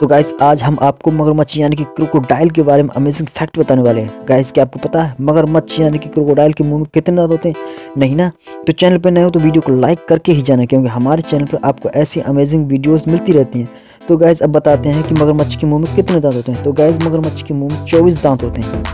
तो गाइस आज हम आपको मगरमच्छ यानी कि क्रोकोडाइल के बारे में अमेजिंग फैक्ट बताने वाले हैं। गाइस क्या आपको पता है मगरमच्छ यानी कि क्रोकोडाइल के मुंह में कितने दांत होते हैं? नहीं ना। तो चैनल पर नए हो तो वीडियो को लाइक करके ही जाना, क्योंकि हमारे चैनल पर आपको ऐसी अमेजिंग वीडियोस मिलती रहती हैं। तो गाइस अब बताते हैं कि मगरमच्छ के मुँह में कितने दांत होते हैं। तो गाइस मगरमच्छ के मुँह में 24 दांत होते हैं।